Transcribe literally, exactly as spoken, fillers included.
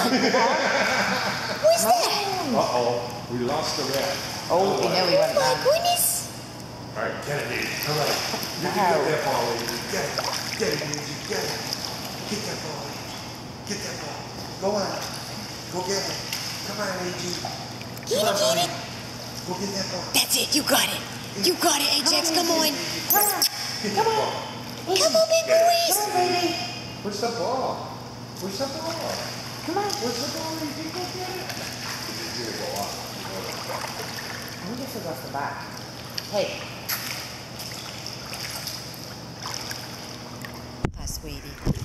Who's there? Uh-oh, we lost the rat. Oh, oh, you know we went back. Oh my goodness. All right, get it, dude. All right. You no. can get that ball, lady. Get it. Get it, dude. Get it. Get that ball, lady. Get that ball. Go on. Go get it. Come on, lady. Get it, get it. Go get that ball. That's it. You got it. You got it, Ajax. Come on. Come on. Come on, come on. Come on, big boys. Come on, baby. Where's the ball? Where's the ball? Come on, what's the ball? Did you go get it? Did you go off? I wonder if it was the back. Hey. Hi, sweetie.